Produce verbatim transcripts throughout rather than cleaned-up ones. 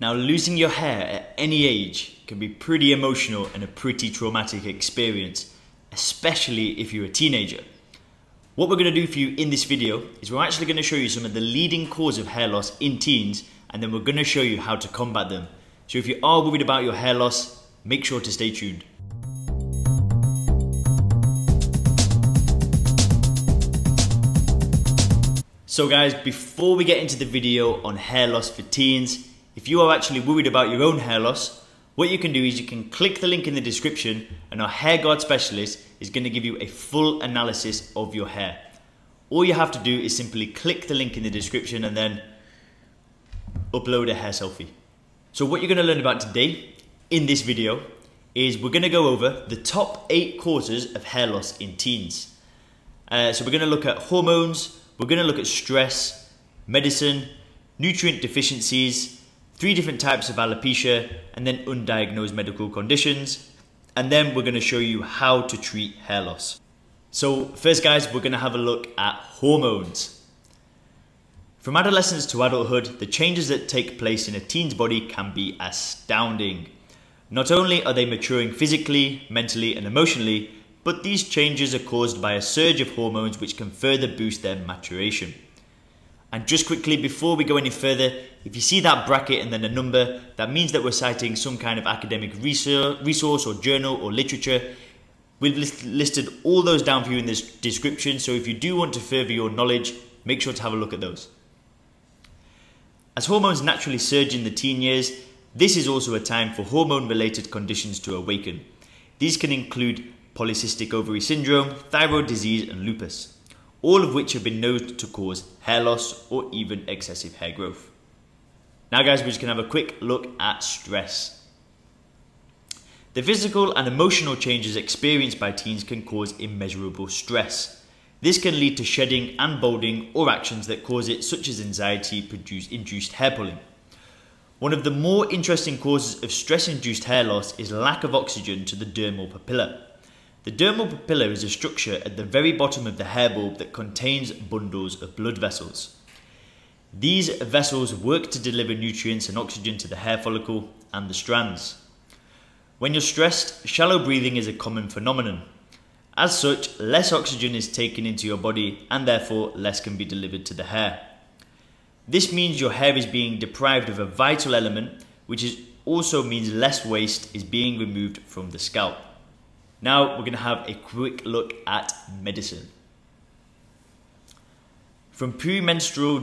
Now, losing your hair at any age can be pretty emotional and a pretty traumatic experience, especially if you're a teenager. What we're going to do for you in this video is we're actually going to show you some of the leading causes of hair loss in teens, and then we're going to show you how to combat them. So if you are worried about your hair loss, make sure to stay tuned. So guys, before we get into the video on hair loss for teens, if you are actually worried about your own hair loss, what you can do is you can click the link in the description and our Hairguard specialist is going to give you a full analysis of your hair. All you have to do is simply click the link in the description and then upload a hair selfie. So what you're going to learn about today in this video is we're going to go over the top eight causes of hair loss in teens. Uh, so we're going to look at hormones, we're going to look at stress, medicine, nutrient deficiencies, three different types of alopecia, and then undiagnosed medical conditions. And then we're gonna show you how to treat hair loss. So first guys, we're gonna have a look at hormones. From adolescence to adulthood, the changes that take place in a teen's body can be astounding. Not only are they maturing physically, mentally, and emotionally, but these changes are caused by a surge of hormones which can further boost their maturation. And just quickly, before we go any further, if you see that bracket and then a number, that means that we're citing some kind of academic resource or journal or literature. We've list listed all those down for you in this description, so if you do want to further your knowledge, make sure to have a look at those. As hormones naturally surge in the teen years, this is also a time for hormone-related conditions to awaken. These can include polycystic ovary syndrome, thyroid disease, and lupus, all of which have been known to cause hair loss or even excessive hair growth. Now guys, we're just going to have a quick look at stress. The physical and emotional changes experienced by teens can cause immeasurable stress. This can lead to shedding and balding or actions that cause it, such as anxiety-induced hair pulling. One of the more interesting causes of stress-induced hair loss is lack of oxygen to the dermal papilla. The dermal papilla is a structure at the very bottom of the hair bulb that contains bundles of blood vessels. These vessels work to deliver nutrients and oxygen to the hair follicle and the strands. When you're stressed, shallow breathing is a common phenomenon. As such, less oxygen is taken into your body and therefore less can be delivered to the hair. This means your hair is being deprived of a vital element, which is also means less waste is being removed from the scalp. Now we're going to have a quick look at medicine. From premenstrual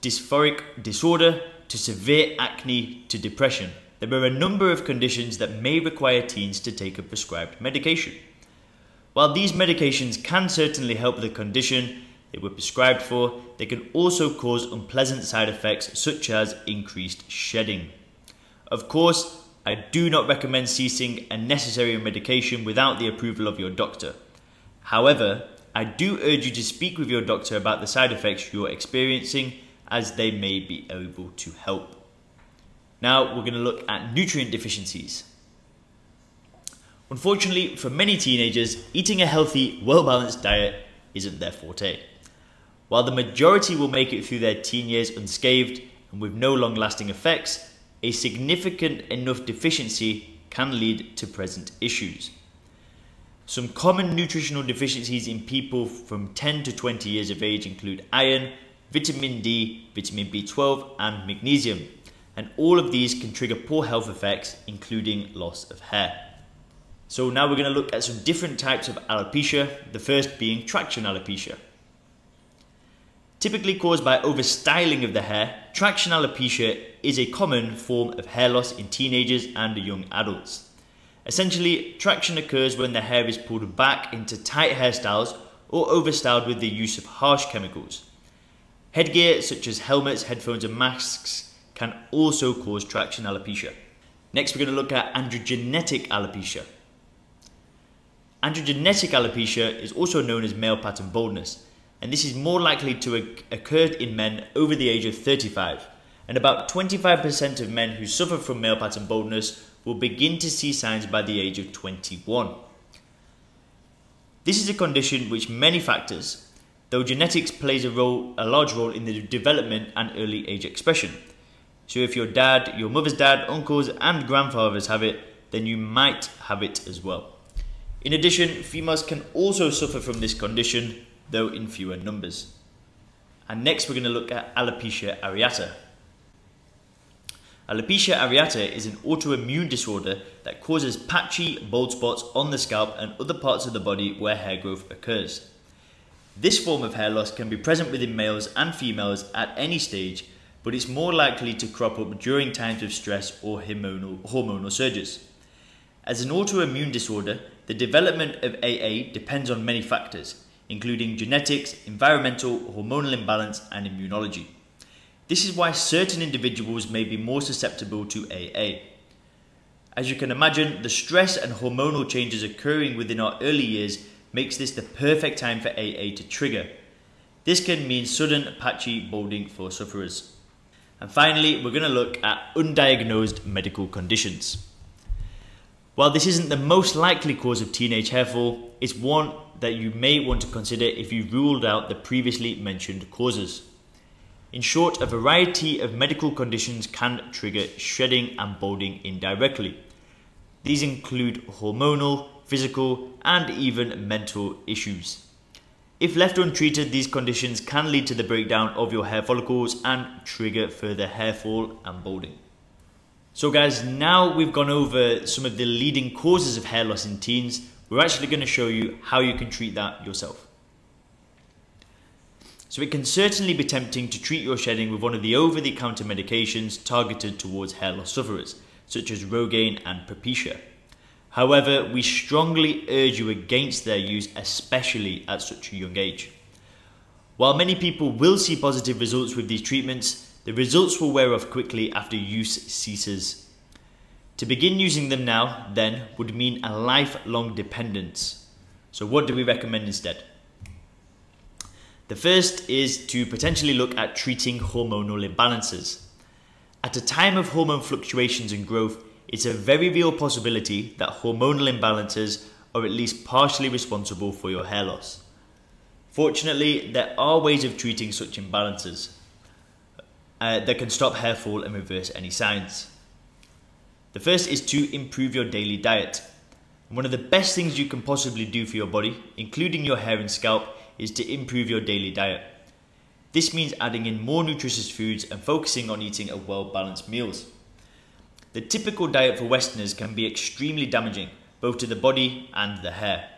dysphoric disorder to severe acne to depression, there are a number of conditions that may require teens to take a prescribed medication. While these medications can certainly help the condition they were prescribed for, they can also cause unpleasant side effects such as increased shedding. Of course, I do not recommend ceasing a necessary medication without the approval of your doctor. However, I do urge you to speak with your doctor about the side effects you're experiencing, as they may be able to help. Now we're going to look at nutrient deficiencies. Unfortunately, for many teenagers, eating a healthy, well-balanced diet isn't their forte. While the majority will make it through their teen years unscathed and with no long-lasting effects, a significant enough deficiency can lead to present issues. Some common nutritional deficiencies in people from ten to twenty years of age include iron, vitamin D, vitamin B twelve, and magnesium, and all of these can trigger poor health effects, including loss of hair. So now we're going to look at some different types of alopecia, the first being traction alopecia. Typically caused by overstyling of the hair, traction alopecia is a common form of hair loss in teenagers and young adults. Essentially, traction occurs when the hair is pulled back into tight hairstyles or overstyled with the use of harsh chemicals. Headgear such as helmets, headphones, and masks can also cause traction alopecia. Next, we're going to look at androgenetic alopecia. Androgenetic alopecia is also known as male pattern baldness, and this is more likely to occur in men over the age of thirty-five, and about twenty-five percent of men who suffer from male pattern baldness will begin to see signs by the age of twenty-one. This is a condition which many factors, though genetics plays a, role, a large role in the development and early age expression. So if your dad, your mother's dad, uncles and grandfathers have it, then you might have it as well. In addition, females can also suffer from this condition, though in fewer numbers. And next we're going to look at alopecia areata. Alopecia areata is an autoimmune disorder that causes patchy bald spots on the scalp and other parts of the body where hair growth occurs. This form of hair loss can be present within males and females at any stage, but it's more likely to crop up during times of stress or hormonal, hormonal surges. As an autoimmune disorder, the development of A A depends on many factors, including genetics, environmental, hormonal imbalance, and immunology. This is why certain individuals may be more susceptible to A A. As you can imagine, the stress and hormonal changes occurring within our early years makes this the perfect time for A A to trigger. This can mean sudden patchy balding for sufferers. And finally, we're going to look at undiagnosed medical conditions. While this isn't the most likely cause of teenage hairfall, it's one that you may want to consider if you ruled out the previously mentioned causes. In short, a variety of medical conditions can trigger shedding and balding indirectly. These include hormonal, physical, and even mental issues. If left untreated, these conditions can lead to the breakdown of your hair follicles and trigger further hair fall and balding. So guys, now we've gone over some of the leading causes of hair loss in teens, we're actually going to show you how you can treat that yourself. So it can certainly be tempting to treat your shedding with one of the over-the-counter medications targeted towards hair loss sufferers, such as Rogaine and Propecia. However, we strongly urge you against their use, especially at such a young age. While many people will see positive results with these treatments, the results will wear off quickly after use ceases. To begin using them now, then, would mean a lifelong dependence. So what do we recommend instead? The first is to potentially look at treating hormonal imbalances. At a time of hormone fluctuations and growth, it's a very real possibility that hormonal imbalances are at least partially responsible for your hair loss. Fortunately, there are ways of treating such imbalances uh, that can stop hair fall and reverse any signs. The first is to improve your daily diet. And one of the best things you can possibly do for your body, including your hair and scalp, is to improve your daily diet. This means adding in more nutritious foods and focusing on eating a well-balanced meals. The typical diet for Westerners can be extremely damaging, both to the body and the hair.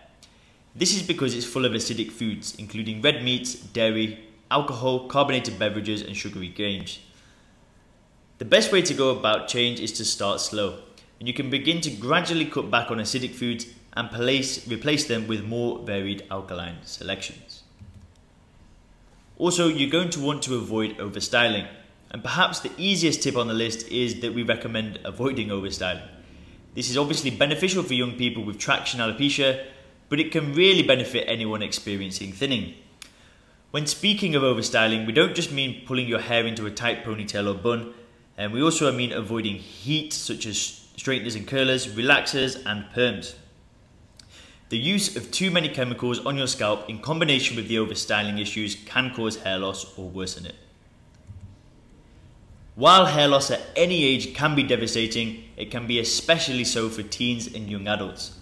This is because it's full of acidic foods, including red meats, dairy, alcohol, carbonated beverages, and sugary grains. The best way to go about change is to start slow, and you can begin to gradually cut back on acidic foods and place, replace them with more varied alkaline selections. Also, you're going to want to avoid overstyling. And perhaps the easiest tip on the list is that we recommend avoiding overstyling. This is obviously beneficial for young people with traction alopecia, but it can really benefit anyone experiencing thinning. When speaking of overstyling, we don't just mean pulling your hair into a tight ponytail or bun, and we also mean avoiding heat such as straighteners and curlers, relaxers and perms. The use of too many chemicals on your scalp in combination with the overstyling issues can cause hair loss or worsen it. While hair loss at any age can be devastating, it can be especially so for teens and young adults.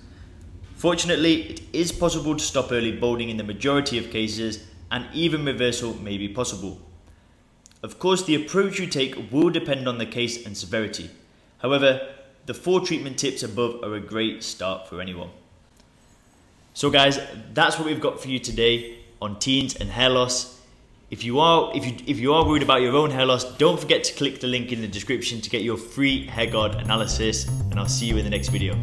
Fortunately, it is possible to stop early balding in the majority of cases, and even reversal may be possible. Of course, the approach you take will depend on the case and severity. However, the four treatment tips above are a great start for anyone. So guys, that's what we've got for you today on teens and hair loss. If you are if you if you are worried about your own hair loss, don't forget to click the link in the description to get your free Hairguard analysis, and I'll see you in the next video.